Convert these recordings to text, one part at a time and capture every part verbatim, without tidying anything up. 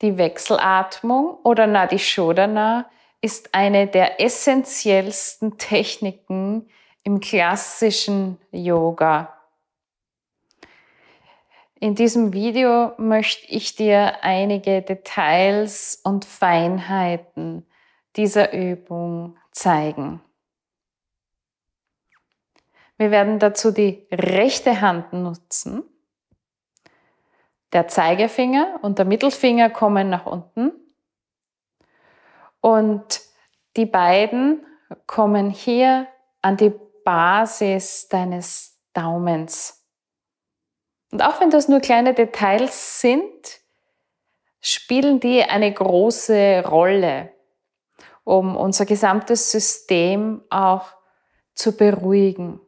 Die Wechselatmung oder Nadi Shodana ist eine der essentiellsten Techniken im klassischen Yoga. In diesem Video möchte ich dir einige Details und Feinheiten dieser Übung zeigen. Wir werden dazu die rechte Hand nutzen. Der Zeigefinger und der Mittelfinger kommen nach unten und die beiden kommen hier an die Basis deines Daumens. Und auch wenn das nur kleine Details sind, spielen die eine große Rolle, um unser gesamtes System auch zu beruhigen.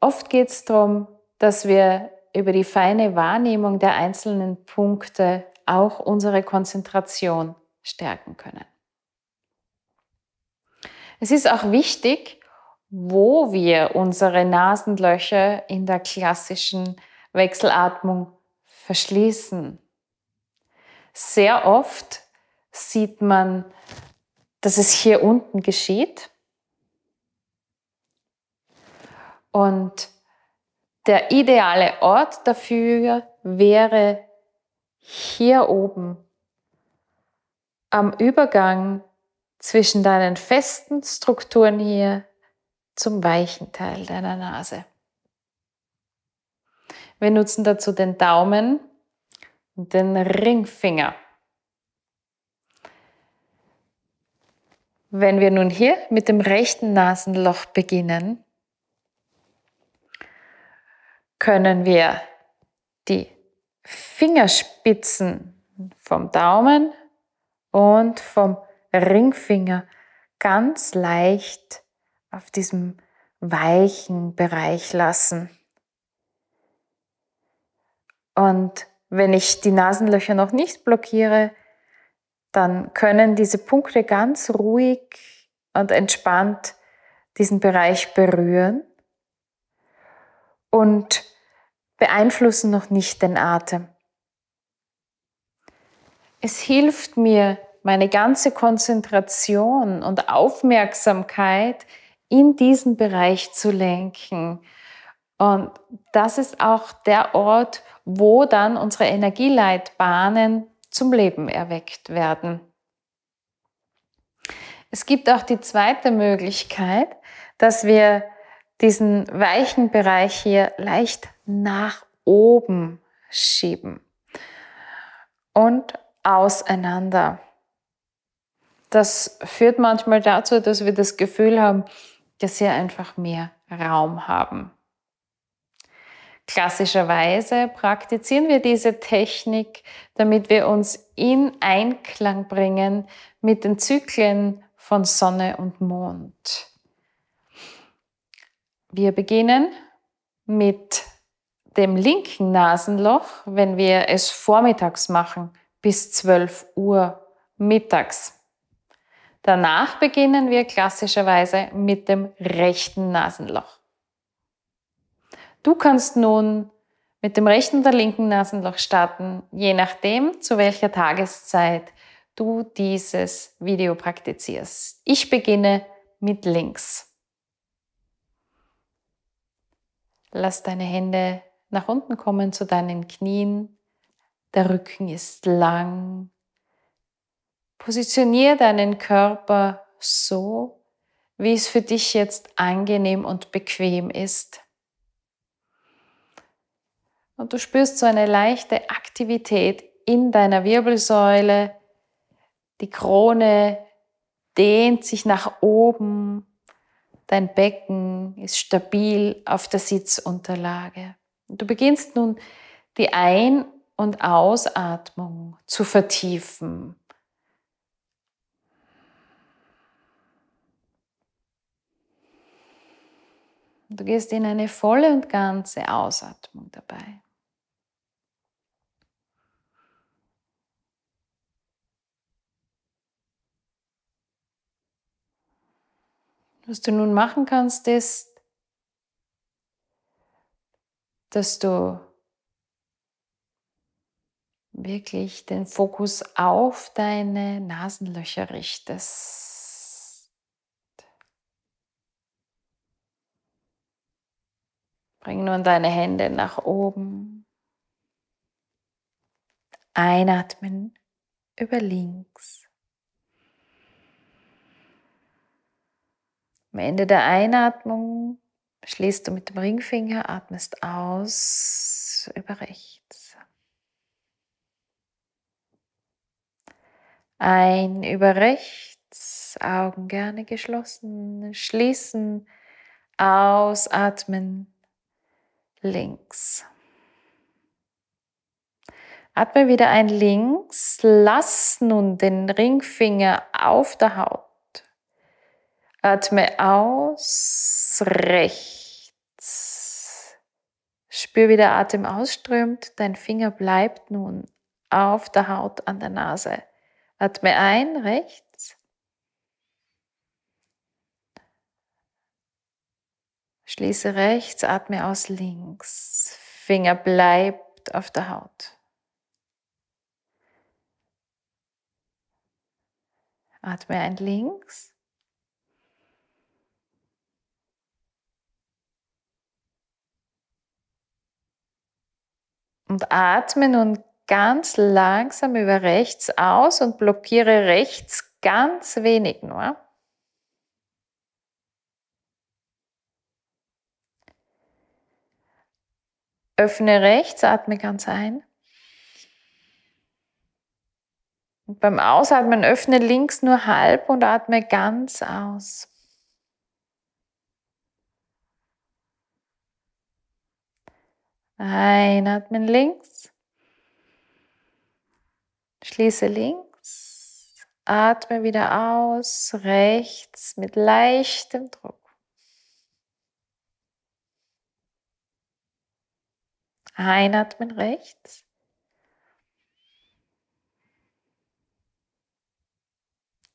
Oft geht es darum, dass wir über die feine Wahrnehmung der einzelnen Punkte auch unsere Konzentration stärken können. Es ist auch wichtig, wo wir unsere Nasenlöcher in der klassischen Wechselatmung verschließen. Sehr oft sieht man, dass es hier unten geschieht. Und der ideale Ort dafür wäre hier oben, am Übergang zwischen deinen festen Strukturen hier zum weichen Teil deiner Nase. Wir nutzen dazu den Daumen und den Ringfinger. Wenn wir nun hier mit dem rechten Nasenloch beginnen, können wir die Fingerspitzen vom Daumen und vom Ringfinger ganz leicht auf diesem weichen Bereich lassen. Und wenn ich die Nasenlöcher noch nicht blockiere, dann können diese Punkte ganz ruhig und entspannt diesen Bereich berühren und beeinflussen noch nicht den Atem. Es hilft mir, meine ganze Konzentration und Aufmerksamkeit in diesen Bereich zu lenken. Und das ist auch der Ort, wo dann unsere Energieleitbahnen zum Leben erweckt werden. Es gibt auch die zweite Möglichkeit, dass wir diesen weichen Bereich hier leicht nach oben schieben und auseinander. Das führt manchmal dazu, dass wir das Gefühl haben, dass wir einfach mehr Raum haben. Klassischerweise praktizieren wir diese Technik, damit wir uns in Einklang bringen mit den Zyklen von Sonne und Mond. Wir beginnen mit dem linken Nasenloch, wenn wir es vormittags machen, bis zwölf Uhr mittags. Danach beginnen wir klassischerweise mit dem rechten Nasenloch. Du kannst nun mit dem rechten oder linken Nasenloch starten, je nachdem, zu welcher Tageszeit du dieses Video praktizierst. Ich beginne mit links. Lass deine Hände nach unten kommen zu deinen Knien. Der Rücken ist lang. Positioniere deinen Körper so, wie es für dich jetzt angenehm und bequem ist. Und du spürst so eine leichte Aktivität in deiner Wirbelsäule. Die Krone dehnt sich nach oben. Dein Becken ist stabil auf der Sitzunterlage. Du beginnst nun die Ein- und Ausatmung zu vertiefen. Du gehst in eine volle und ganze Ausatmung dabei. Was du nun machen kannst, ist, dass du wirklich den Fokus auf deine Nasenlöcher richtest. Bring nun deine Hände nach oben. Einatmen über links. Am Ende der Einatmung schließt du mit dem Ringfinger, atmest aus über rechts. Ein über rechts, Augen gerne geschlossen, schließen, ausatmen, links. Atme wieder ein links, lass nun den Ringfinger auf der Haut. Atme aus, rechts. Spür, wie der Atem ausströmt. Dein Finger bleibt nun auf der Haut an der Nase. Atme ein, rechts. Schließe rechts, atme aus, links. Finger bleibt auf der Haut. Atme ein, links. Und atme nun ganz langsam über rechts aus und blockiere rechts ganz wenig nur. Öffne rechts, atme ganz ein. Und beim Ausatmen öffne links nur halb und atme ganz aus. Einatmen links, schließe links, atme wieder aus, rechts mit leichtem Druck. Einatmen rechts,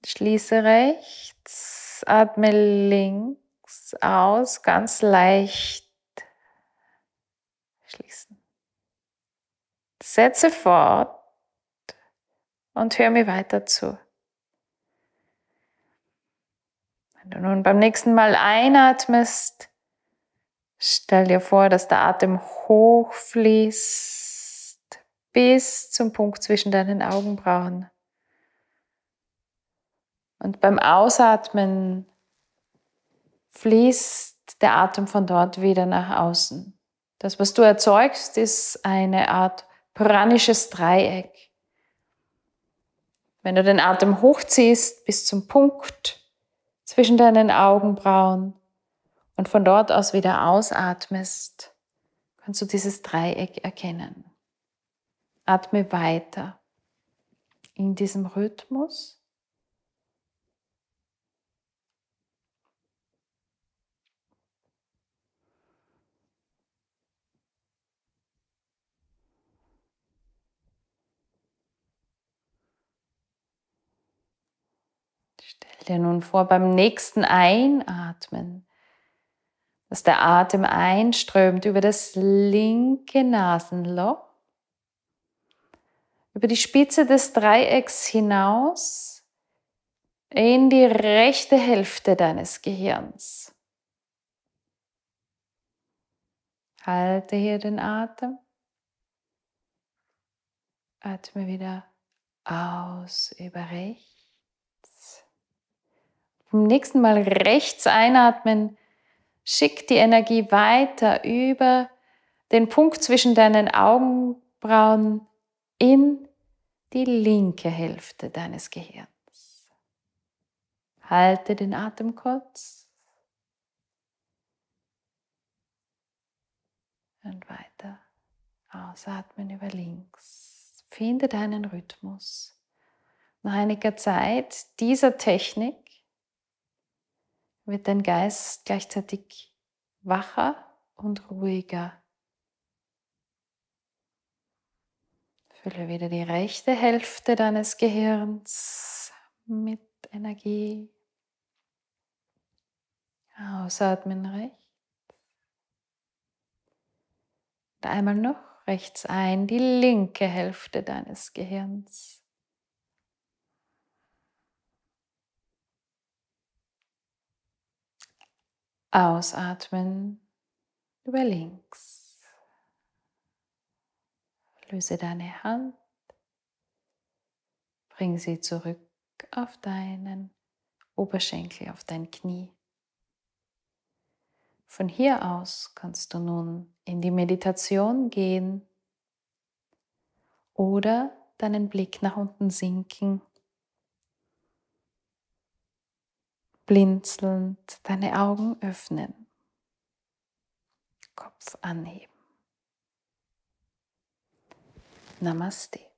schließe rechts, atme links aus, ganz leicht. Schließen. Setze fort und hör mir weiter zu. Wenn du nun beim nächsten Mal einatmest, stell dir vor, dass der Atem hochfließt bis zum Punkt zwischen deinen Augenbrauen. Und beim Ausatmen fließt der Atem von dort wieder nach außen. Das, was du erzeugst, ist eine Art praniges Dreieck. Wenn du den Atem hochziehst bis zum Punkt zwischen deinen Augenbrauen und von dort aus wieder ausatmest, kannst du dieses Dreieck erkennen. Atme weiter in diesem Rhythmus. Stell dir nun vor, beim nächsten Einatmen, dass der Atem einströmt über das linke Nasenloch, über die Spitze des Dreiecks hinaus in die rechte Hälfte deines Gehirns. Halte hier den Atem. Atme wieder aus über rechts. Beim nächsten Mal rechts einatmen, schick die Energie weiter über den Punkt zwischen deinen Augenbrauen in die linke Hälfte deines Gehirns. Halte den Atem kurz und weiter ausatmen über links. Finde deinen Rhythmus. Nach einiger Zeit dieser Technik wird dein Geist gleichzeitig wacher und ruhiger. Fülle wieder die rechte Hälfte deines Gehirns mit Energie. Ausatmen rechts. Und einmal noch rechts ein, die linke Hälfte deines Gehirns. Ausatmen über links. Löse deine Hand, bring sie zurück auf deinen Oberschenkel, auf dein Knie. Von hier aus kannst du nun in die Meditation gehen oder deinen Blick nach unten sinken, blinzelnd deine Augen öffnen, Kopf anheben. Namaste.